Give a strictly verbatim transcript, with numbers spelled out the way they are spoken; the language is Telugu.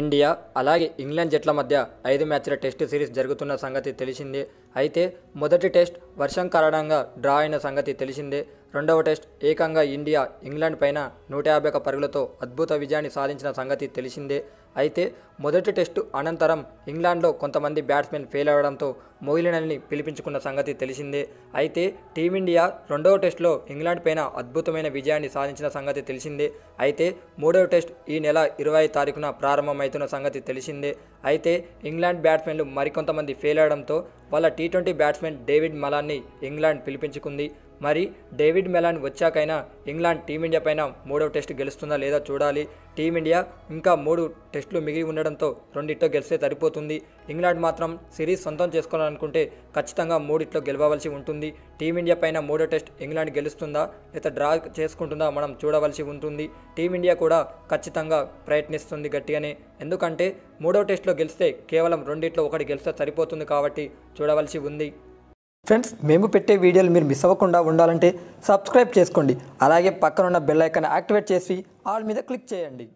ఇండియా అలాగే ఇంగ్లాండ్ జట్ల మధ్య ఐదు మ్యాచ్ల టెస్ట్ సిరీస్ జరుగుతున్న సంగతి తెలిసిందే. అయితే మొదటి టెస్ట్ వర్షం కారణంగా డ్రా అయిన సంగతి తెలిసిందే. రెండవ టెస్ట్ ఏకంగా ఇండియా ఇంగ్లాండ్ పైన నూట యాభై ఒక పరుగులతో అద్భుత విజయాన్ని సాధించిన సంగతి తెలిసిందే. అయితే మొదటి టెస్టు అనంతరం ఇంగ్లాండ్లో కొంతమంది బ్యాట్స్మెన్ ఫెయిల్ అవ్వడంతో మొయిలినల్ని పిలిపించుకున్న సంగతి తెలిసిందే. అయితే టీమిండియా రెండవ టెస్టులో ఇంగ్లాండ్ పైన అద్భుతమైన విజయాన్ని సాధించిన సంగతి తెలిసిందే. అయితే మూడవ టెస్ట్ ఈ నెల ఇరవై తారీఖున ప్రారంభమవుతున్న సంగతి తెలిసిందే. అయితే ఇంగ్లాండ్ బ్యాట్స్మెన్లు మరికొంతమంది ఫెయిల్ అవ్వడంతో వాళ్ళ టీ ట్వంటీ బ్యాట్స్మెన్ డేవిడ్ మలాన్ని ఇంగ్లాండ్ పిలిపించుకుంది. మరి డేవిడ్ మెలాన్ వచ్చాకైనా ఇంగ్లాండ్ టీమిండియా పైన మూడవ టెస్ట్ గెలుస్తుందా లేదా చూడాలి. టీమిండియా ఇంకా మూడు టెస్టులు మిగిలి ఉండడంతో రెండిట్లో గెలిస్తే సరిపోతుంది. ఇంగ్లాండ్ మాత్రం సిరీస్ సొంతం చేసుకోవాలనుకుంటే ఖచ్చితంగా మూడిట్లో గెలవవలసి ఉంటుంది. టీమిండియా పైన మూడో టెస్ట్ ఇంగ్లాండ్ గెలుస్తుందా లేదా డ్రా చేసుకుంటుందా మనం చూడవలసి ఉంటుంది. టీమిండియా కూడా ఖచ్చితంగా ప్రయత్నిస్తుంది గట్టిగానే, ఎందుకంటే మూడో టెస్టులో గెలిస్తే కేవలం రెండిట్లో ఒకటి గెలిస్తే సరిపోతుంది కాబట్టి చూడవలసి ఉంది. ఫ్రెండ్స్, మేము పెట్టే వీడియోలు మీరు మిస్ అవ్వకుండా ఉండాలంటే సబ్స్క్రైబ్ చేసుకోండి. అలాగే పక్కనున్న బెల్ ఐకాన్ యాక్టివేట్ చేసి ఆల్ మీద క్లిక్ చేయండి.